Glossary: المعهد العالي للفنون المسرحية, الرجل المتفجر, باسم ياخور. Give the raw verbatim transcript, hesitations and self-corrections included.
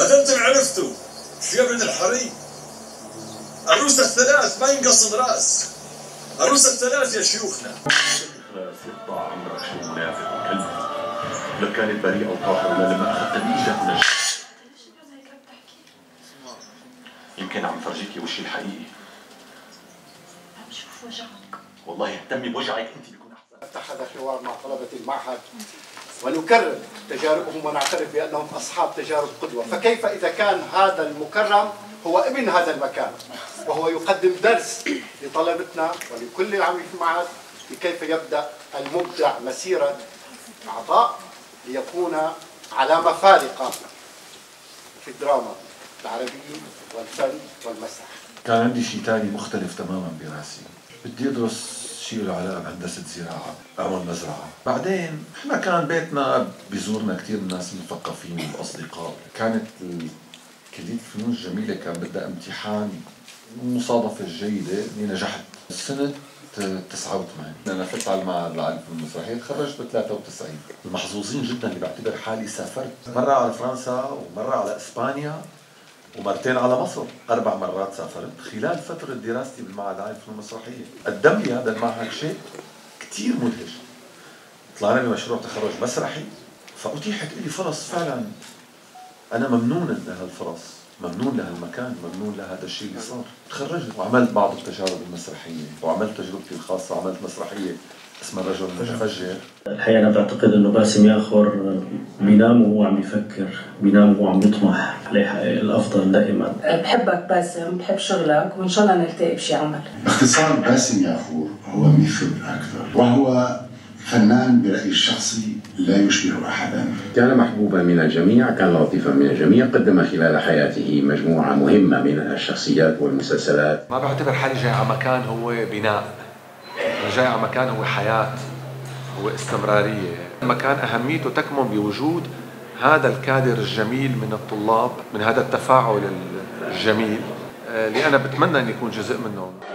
هذا انتم عرفتوا شياب بن الحري عروس الثلاث ما ينقصن راس، عروس الثلاث يا شيوخنا. ستة عمرك شي منافق وكلمة، لو كانت بريئة وطاهرة ولا لما أخذتني جات من الشمس. يمكن عم فرجيكي وشي الحقيقي. عم شوف وجعك. والله اهتمي بوجعك أنت بيكون أحسن. اتخذ حوار مع طلبة المعهد ونكرر تجاربهم ونعترف بأنهم أصحاب تجارب قدوة، فكيف إذا كان هذا المكرم هو ابن هذا المكان وهو يقدم درس لطلبتنا ولكل العامل في المعهد لكيف يبدأ المبدع مسيرة عطاء ليكون علامة فارقة في الدراما العربية والفن والمسرح. كان عندي شيء ثاني مختلف تماما براسي، بدي أدرس شيء له علاقة بهندسة زراعة، أعمل مزرعة. بعدين إحنا كان بيتنا بيزورنا كثير ناس مثقفين والأصدقاء، كانت كلية الفنون الجميلة كان بدها امتحان، المصادفة الجيدة إني نجحت سنة تسعة وثمانين، أنا فت على المعهد العالي المسرحية تخرجت ب ثلاثة وتسعين. المحظوظين جدا اللي بعتبر حالي سافرت مرة على فرنسا ومرة على إسبانيا ومرتين على مصر، أربع مرات سافرت خلال فترة دراستي بالمعهد العالي للفنون المسرحية. قدم لي هذا المعهد شيء كثير مدهش. طلعنا بمشروع تخرج مسرحي، فأتيحت لي فرص فعلا أنا ممنون لهالفرص، ممنون لهالمكان، ممنون لهذا الشيء اللي صار. تخرجت وعملت بعض التجارب المسرحية، وعملت تجربتي الخاصة، وعملت مسرحية اسمها الرجل المتفجر. الحقيقة أنا بعتقد إنه باسم ياخور بينام وهو عم يفكر، بينام وهو عم يطمح ليحقق الأفضل دائما. بحبك باسم، بحب شغلك وإن شاء الله نلتقي بشي عمل. باختصار باسم ياخور هو مثل أكثر، وهو فنان برأيي الشخصي لا يشبه أحدا. كان محبوبا من الجميع، كان لطيفا من الجميع، قدم خلال حياته مجموعة مهمة من الشخصيات والمسلسلات. ما بعتبر حالي جاي على مكان هو بناء، جاي على مكان هو حياة، هو استمرارية. المكان أهميته تكمن بوجود هذا الكادر الجميل من الطلاب، من هذا التفاعل الجميل اللي أنا بتمنى أن يكون جزء منه.